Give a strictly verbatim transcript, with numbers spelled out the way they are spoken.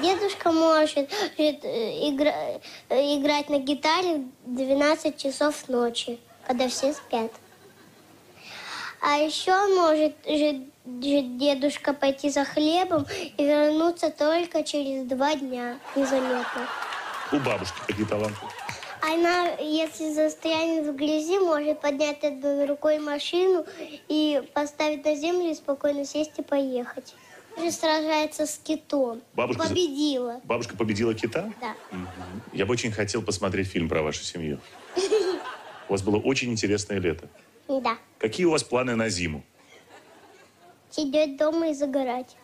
Дедушка может игра- играть на гитаре в двенадцать часов ночи, когда все спят. А еще может дедушка пойти за хлебом и вернуться только через два дня, незаметно. У бабушки какие таланты? Она, если застрянет в грязи, может поднять одной рукой машину и поставить на землю и спокойно сесть и поехать. Сражается с китом. Бабушка победила. Бабушка победила кита? Да. Угу. Я бы очень хотел посмотреть фильм про вашу семью. У вас было очень интересное лето. Да. Какие у вас планы на зиму? Сидеть дома и загорать.